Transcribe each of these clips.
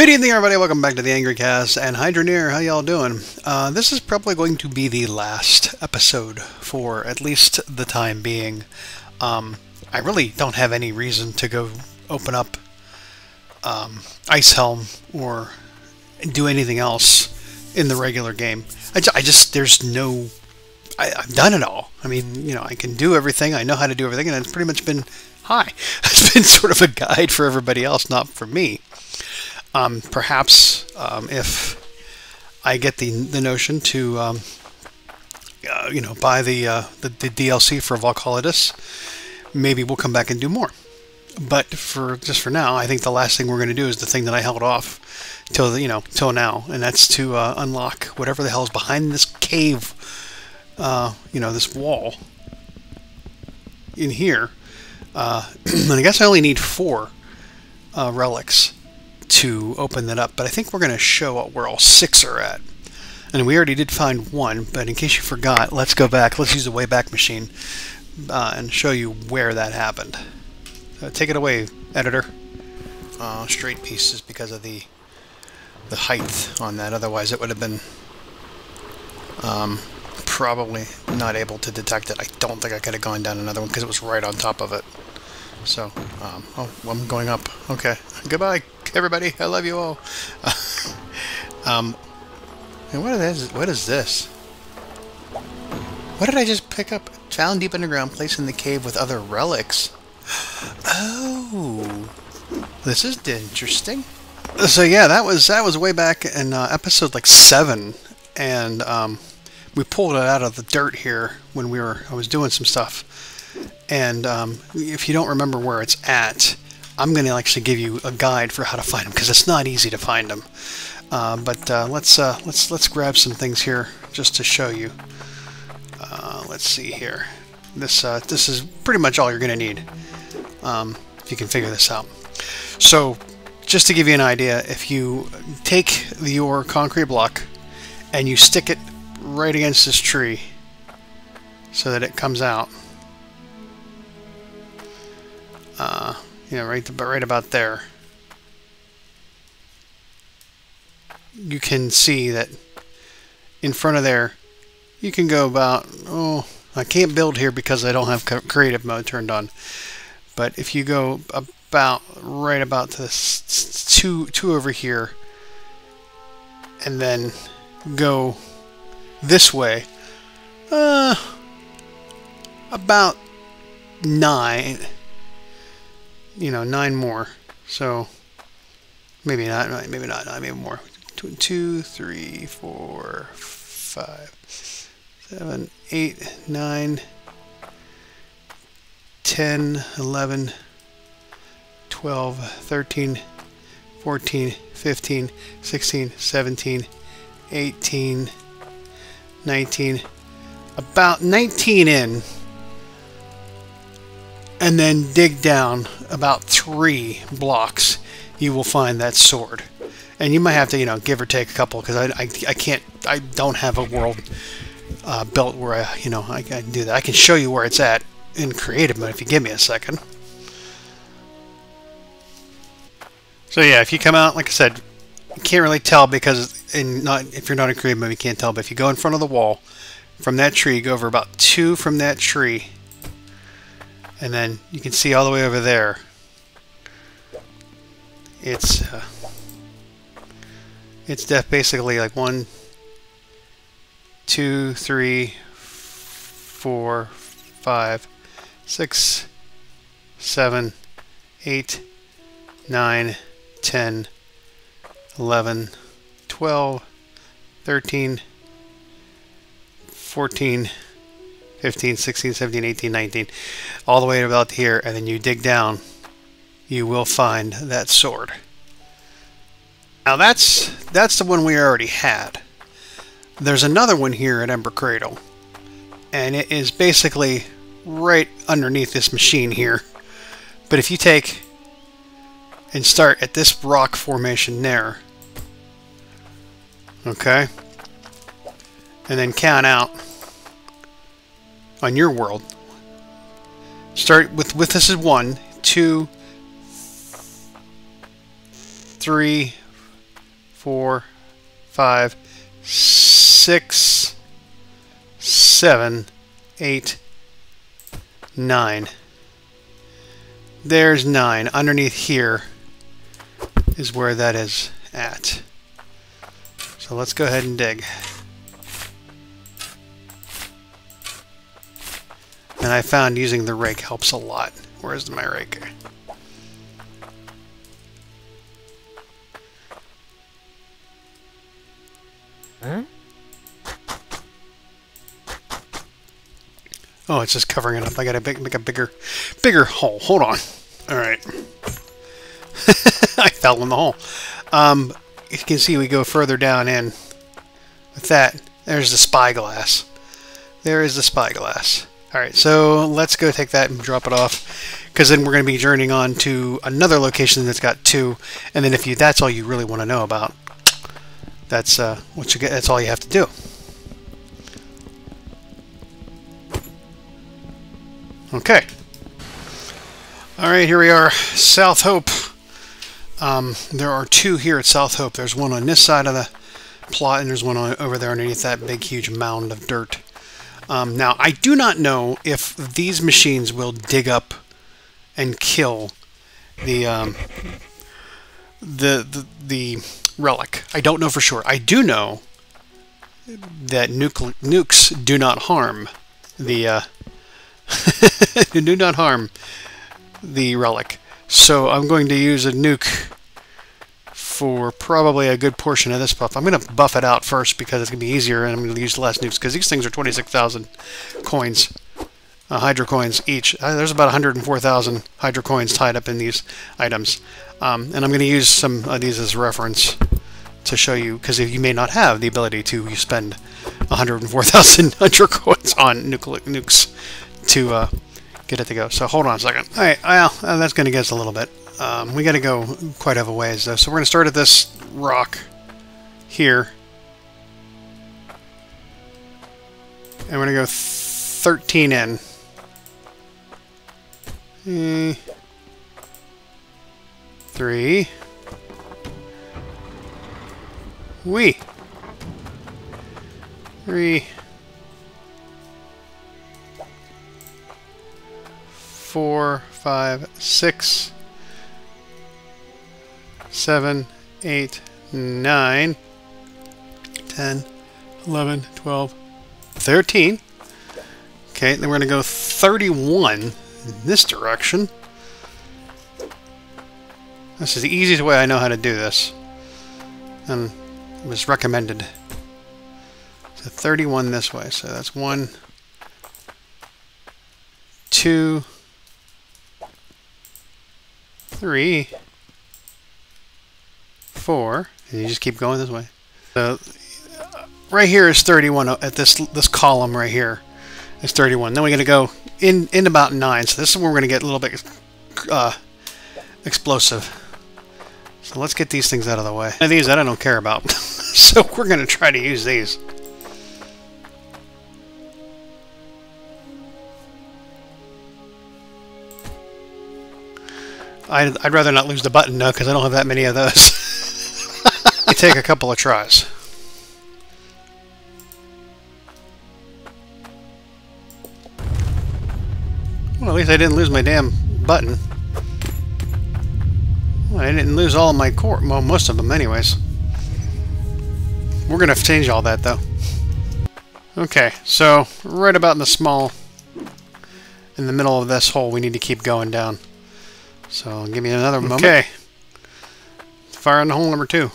Good evening, everybody. Welcome back to the Angry Cast and Hydroneer. How y'all doing? This is probably going to be the last episode for at least the time being. I really don't have any reason to go open up Ice Helm or do anything else in the regular game. I've done it all. I mean, you know, I can do everything. I know how to do everything, and it's pretty much been it's been sort of a guide for everybody else, not for me. Perhaps if I get the notion to you know, buy the DLC for Volcolidus, maybe we'll come back and do more. But for now, I think the last thing we're going to do is the thing that I held off till now, and that's to unlock whatever the hell is behind this cave, you know, this wall in here. And I guess I only need 4 relics to open that up, but I think we're going to show where all 6 are at. And we already did find 1, but in case you forgot, let's go back. Let's use the Wayback Machine and show you where that happened. Take it away, editor. Straight pieces because of the height on that. Otherwise, it would have been probably not able to detect it. I don't think I could have gone down another one because it was right on top of it. So, oh, I'm going up. Okay, goodbye, everybody. I love you all. And what is this? What did I just pick up? Found deep underground, placed in the cave with other relics. Oh, this is interesting. So yeah, that was way back in episode like 7, and we pulled it out of the dirt here when I was doing some stuff. And if you don't remember where it's at, I'm going to actually give you a guide for how to find them, because it's not easy to find them. Let's grab some things here just to show you. Let's see here. This is pretty much all you're going to need if you can figure this out. So just to give you an idea, if you take your concrete block and you stick it right against this tree so that it comes out, you know, right about there, you can see that in front of there, you can go about, oh, I can't build here because I don't have creative mode turned on. But if you go about right about to this two over here, and then go this way, about 9. You know, 9 more. So maybe not, maybe more. 2, 3, 4, 5, 7, 8, 9, 10, 11, 12, 13, 14, 15, 16, 17, 18, 19, about 19 in. And then dig down about 3 blocks, you will find that sword. And you might have to, you know, give or take a couple, because I can't, I don't have a world built where I, you know, I can do that. I can show you where it's at in creative mode if you give me a second. So yeah, if you come out, like I said, you can't really tell because if you're not in creative mode, you can't tell. But if you go in front of the wall from that tree, you go over about 2 from that tree. And then you can see all the way over there. It's basically like 1, 2, 3, 4, 5, 6, 7, 8, 9, 10, 11, 12, 13, 14, 15, 16, 17, 18, 19, all the way about here, and then you dig down, you will find that sword. Now that's the one we already had. There's another one here at Ember Cradle, and it is basically right underneath this machine here. But if you take and start at this rock formation there, okay, and then count out on your world, start with this is 1, 2, 3, 4, 5, 6, 7, 8, 9. There's 9. Underneath here is where that is at. So let's go ahead and dig. And I found using the rake helps a lot. Where's my rake? Huh? Oh, it's just covering it up. I gotta make a bigger hole. Hold on. All right. I fell in the hole. You can see we go further down in. With that, there's the spyglass. There is the spyglass. All right, so let's go take that and drop it off, because then we're going to be journeying on to another location that's got 2. And then if that's all you really want to know about, that's what you get. That's all you have to do. Okay. All right, here we are, South Hope. There are 2 here at South Hope. There's one on this side of the plot, and there's one over there underneath that big, huge mound of dirt. Now, I do not know if these machines will dig up and kill the relic. I don't know for sure. I do know that nukes do not harm the do not harm the relic. So I'm going to use a nuke for probably a good portion of this buff. I'm going to buff it out first because it's going to be easier, and I'm going to use less nukes because these things are 26,000 coins, hydro coins each. There's about 104,000 hydro coins tied up in these items. And I'm going to use some of these as reference to show you, because you may not have the ability to spend 104,000 hydro coins on nukes to get it to go. So hold on a second. All right, well, that's going to get us a little bit. We got to go quite of a ways though. So we're going to start at this rock here. And we're going to go 13 in. Mm. 3. Wee. 3. 4, 5, 6, 7, 8, 9, 10, 11, 12, 13. Okay, then we're going to go 31 in this direction. This is the easiest way I know how to do this, and it was recommended. So 31 this way. So that's 1, 2, 3, 4, and you just keep going this way. So right here is 31 at this column right here is 31. Then we're going to go in about 9. So this is where we're going to get a little bit explosive. So let's get these things out of the way. And these that I don't care about. So we're going to try to use these. I'd rather not lose the button though, because I don't have that many of those. Take a couple of tries. Well, at least I didn't lose my damn button. Well, I didn't lose all my core. Well, most of them anyways. We're going to change all that though. Okay, so right about in the in the middle of this hole, we need to keep going down. So give me another moment. Okay. Fire in the hole number 2.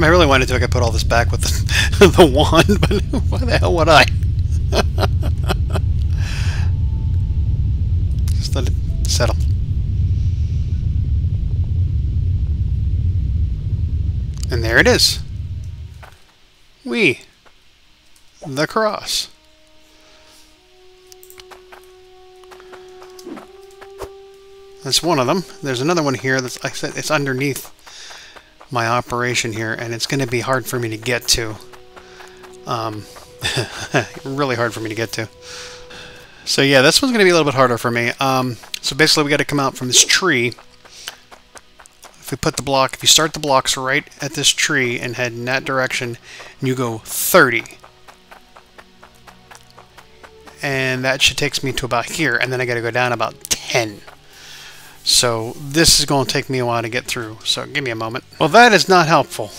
I really wanted to. I could put all this back with the wand, but why the hell would I? Just let it settle. And there it is. The cross. That's one of them. There's another one here that's, like I said, it's underneath my operation here, and it's going to be hard for me to get to. Really hard for me to get to. So yeah, this one's going to be a little bit harder for me. So basically we got to come out from this tree. If we put the block, if you start the blocks right at this tree and head in that direction, and you go 30. And that should take me to about here, and then I got to go down about 10. So this is going to take me a while to get through, so give me a moment. Well, that is not helpful.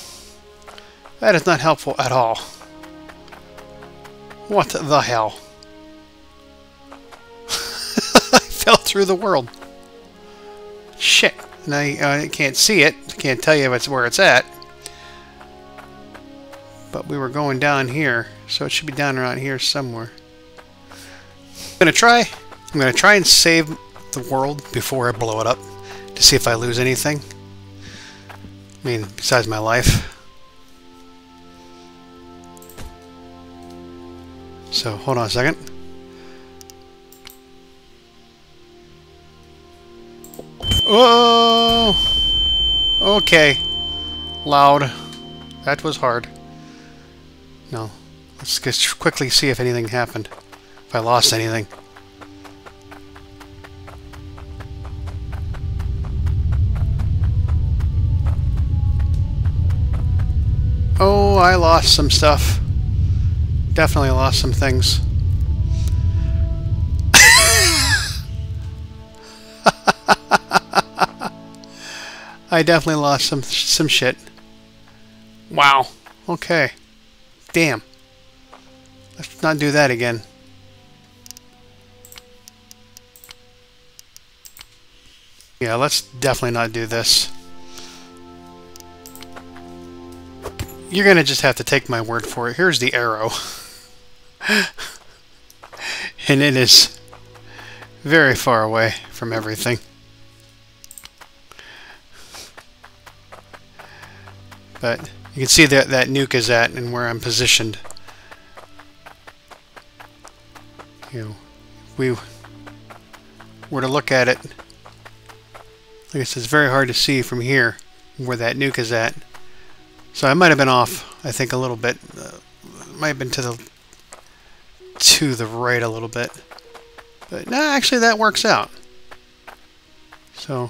That is not helpful at all. What the hell? I fell through the world. Shit. Now I can't see it. I can't tell you if it's where it's at. But we were going down here, so it should be down around here somewhere. I'm gonna try and save the world before I blow it up to see if I lose anything. I mean, besides my life. So hold on a second. Oh, okay. Loud. That was hard. No. Let's just quickly see if anything happened. If I lost anything. Oh, I lost some stuff. Definitely lost some things. I definitely lost some shit. Wow. Okay. Damn. Let's not do that again. Yeah, let's definitely not do this. You're going to just have to take my word for it. Here's the arrow. And it is very far away from everything. But you can see that that nuke is at and where I'm positioned. You know, if we were to look at it, I guess it's very hard to see from here where that nuke is at. So I might have been off, I think, a little bit. Might have been to the right a little bit. But no, actually that works out. So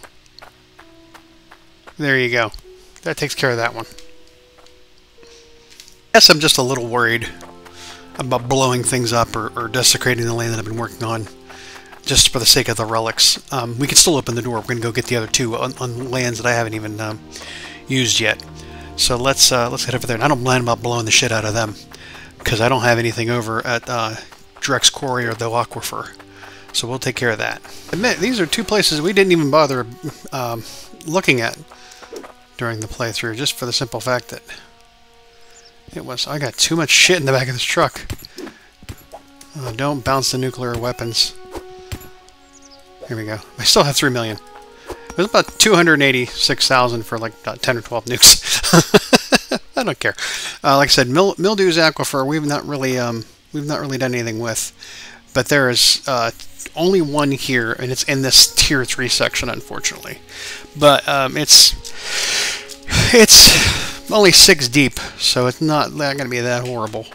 there you go. That takes care of that one. I guess I'm just a little worried about blowing things up or desecrating the land that I've been working on just for the sake of the relics. We can still open the door. We're going to go get the other two on lands that I haven't even used yet. So let's head over there. And I don't mind about blowing the shit out of them because I don't have anything over at Drex Quarry or the Aquifer. So we'll take care of that. Admit, these are two places we didn't even bother looking at during the playthrough, just for the simple fact that it was... I got too much shit in the back of this truck. Oh, don't bounce the nuclear weapons. Here we go. I still have 3 million. It was about 286,000 for like about 10 or 12 nukes. I don't care. Like I said, Mildew's Aquifer, we've not really done anything with. But there is only one here, and it's in this Tier 3 section, unfortunately. But it's only 6 deep, so it's not going to be that horrible.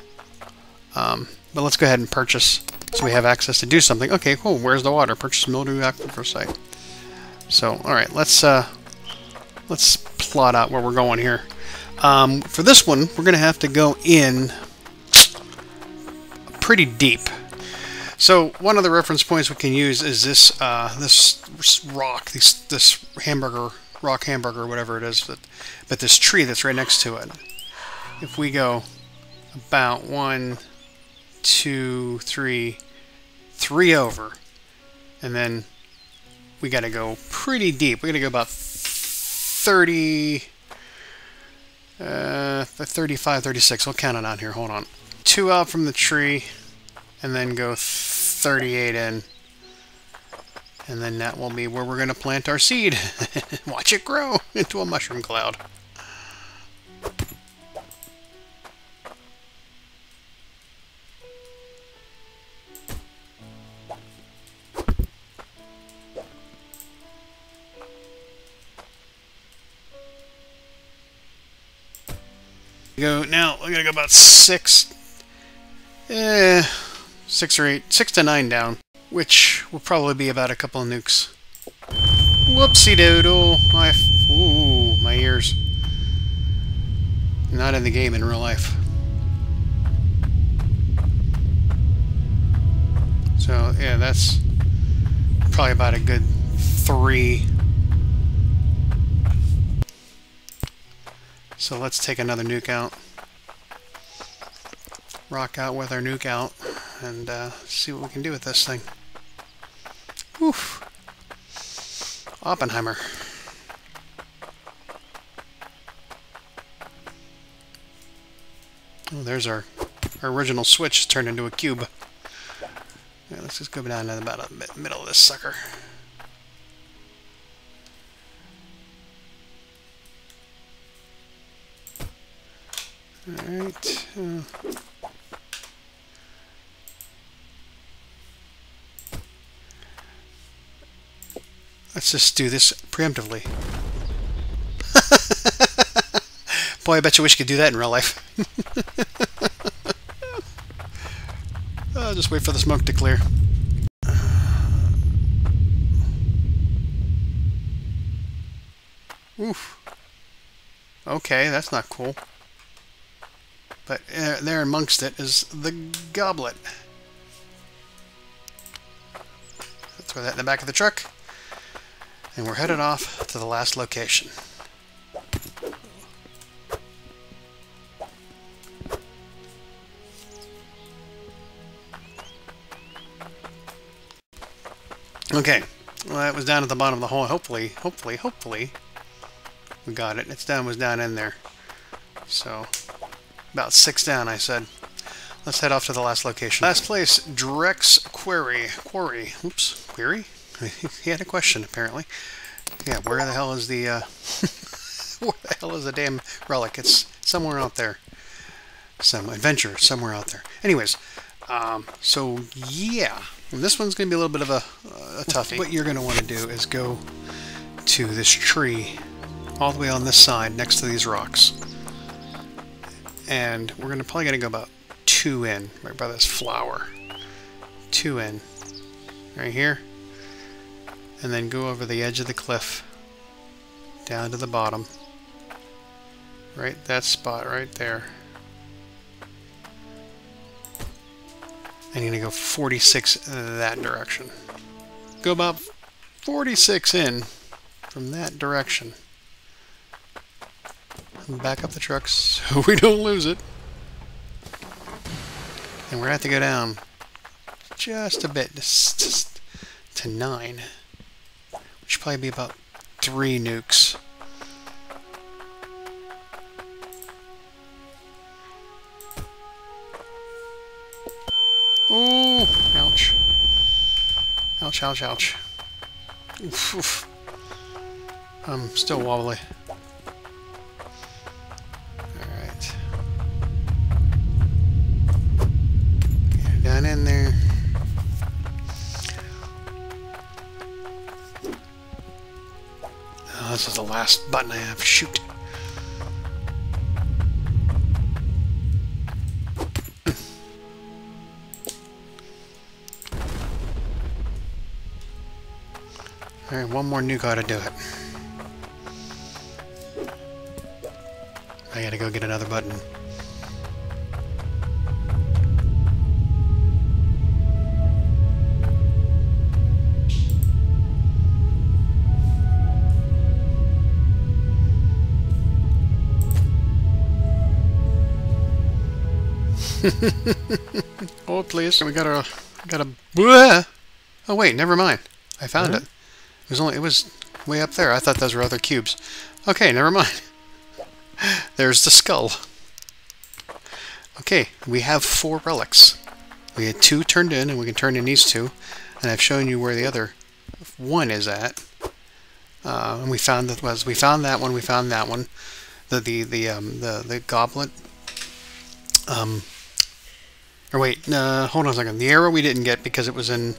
But let's go ahead and purchase, so we have access to do something. Okay, cool. Where's the water? Purchase Mildew's Aquifer site. So, all right, let's plot out where we're going here. For this one, we're going to have to go in pretty deep. So one of the reference points we can use is this this rock, this hamburger rock, hamburger, whatever it is, but this tree that's right next to it. If we go about 1, 2, 3 over, and then we got to go pretty deep. We're gonna go about 35, 36. We'll count it on here. Hold on. 2 out from the tree, and then go 38 in, and then that will be where we're going to plant our seed. Watch it grow into a mushroom cloud. Go now. We're going to go about 6 6 to 9 down, which will probably be about a couple of nukes. Whoopsie doodle! Ooh, my ears. Not in the game, in real life. So, yeah, that's probably about a good 3. So let's take another nuke out. Rock out with our nuke out and see what we can do with this thing. Oof. Oppenheimer. Oh, there's our original switch turned into a cube. Yeah, let's just go down to about the middle of this sucker. Alright. Let's just do this preemptively. Boy, I bet you wish you could do that in real life. I'll just wait for the smoke to clear. Oof. Okay, that's not cool. But there amongst it is the goblet. Let's throw that in the back of the truck. And we're headed off to the last location. Okay, well, that was down at the bottom of the hole. Hopefully, we got it. It's down, was down in there. So, about 6 down, I said. Let's head off to the last location. Last place, Drex Quarry. Oops, Quarry? He had a question, apparently. Yeah, where the hell is the, where the hell is the damn relic? It's somewhere out there. Some adventure somewhere out there. Anyways, so yeah. And this one's going to be a little bit of a toughie. What you're going to want to do is go to this tree all the way on this side next to these rocks. And we're probably going to go about 2 in, right by this flower. 2 in. Right here. And then go over the edge of the cliff down to the bottom, right, that spot right there, and you're gonna go 46 that direction, go about 46 in from that direction, and back up the truck so we don't lose it, and we're gonna have to go down just a bit to 9. Should probably be about 3 nukes. Ooh, ouch. Ouch, ouch, ouch. Oof, oof. I'm still wobbly. Alright. Get it down in there. This is the last button I have. Shoot. Alright, one more nuke ought to do it. I gotta go get another button. Oh please! We got a. Oh wait, never mind. I found it. It was way up there. I thought those were other cubes. Okay, never mind. There's the skull. Okay, we have 4 relics. We had 2 turned in, and we can turn in these 2. And I've shown you where the other one is at. And we found that was we found that one, the goblet. Or wait, no, hold on a second. The arrow we didn't get because it was in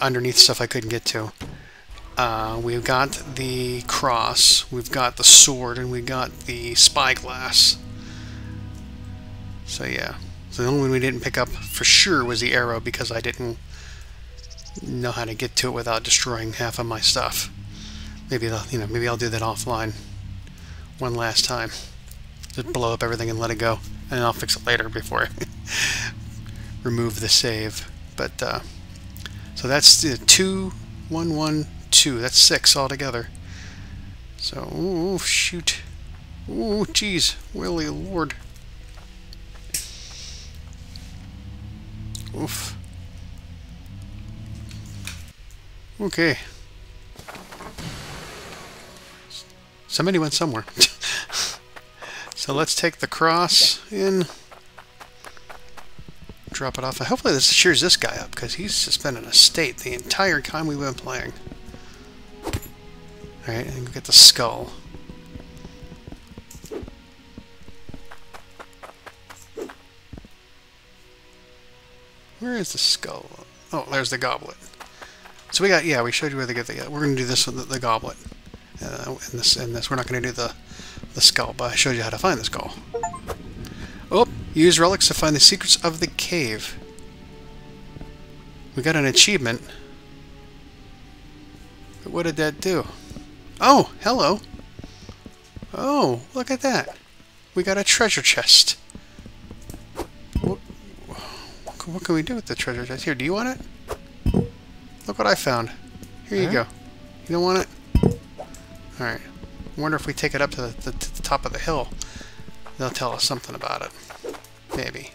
underneath stuff I couldn't get to. We've got the cross, we've got the sword, and we got the spyglass. So yeah, So the only one we didn't pick up for sure was the arrow, because I didn't know how to get to it without destroying half of my stuff. Maybe, you know, maybe I'll do that offline one last time. Just blow up everything and let it go, and I'll fix it later before I remove the save. But so that's 2, 1, 1, 2. That's 6 altogether. So ooh, shoot, ooh, jeez, Willie Lord, oof. Okay. Somebody went somewhere. So let's take the cross in, drop it off. Hopefully this cheers this guy up, because he's just been in a state the entire time we've been playing. Alright, and we'll get the skull. Where is the skull? Oh, there's the goblet. So we got, yeah, we showed you where to get the, we're going to do this with the goblet. We're not going to do the skull, but I showed you how to find the skull. Oh, use relics to find the secrets of the cave. We got an achievement. But what did that do? Oh, hello. Oh, look at that. We got a treasure chest. What can we do with the treasure chest? Here, do you want it? Look what I found. Here you go. You don't want it? Alright. I wonder if we take it up to the top of the hill, they'll tell us something about it. Maybe.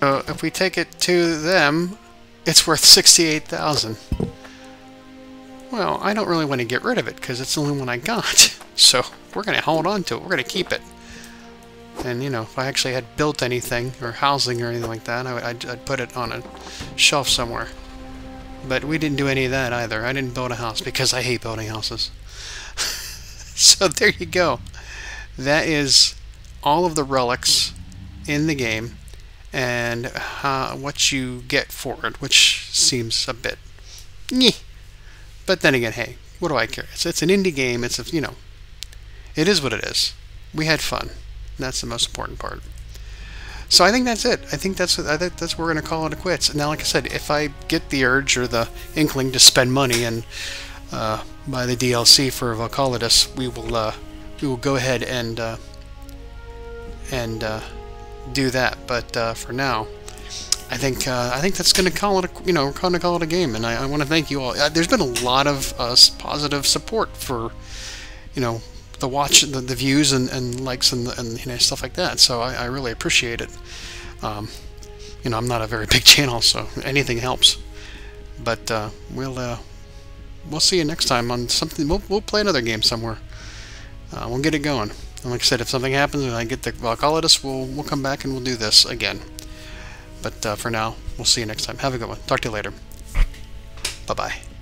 So if we take it to them, it's worth 68,000. Well, I don't really want to get rid of it because it's the only one I got. So we're going to hold on to it. We're going to keep it. And, you know, if I actually had built anything or housing or anything like that, I'd put it on a shelf somewhere. But we didn't do any of that either. I didn't build a house because I hate building houses. So there you go. That is all of the relics in the game and what you get for it, which seems a bit nyeh. But then again, hey, what do I care? It's an indie game. It's a, you know, it is what it is. We had fun. That's the most important part. So I think that's it. I think that's where we're gonna call it quits. Now, like I said, if I get the urge or the inkling to spend money and buy the DLC for Volcolidus, we will go ahead and do that. But for now, I think that's going to call it a, we're going to call it a game. And I want to thank you all. There's been a lot of positive support for the watch, the views and likes and stuff like that. So I really appreciate it. I'm not a very big channel, so anything helps. But we'll see you next time on something. We'll play another game somewhere. We'll get it going. And like I said, if something happens and I get the Volcolidus, we'll come back and we'll do this again. But for now, we'll see you next time. Have a good one. Talk to you later. Bye-bye.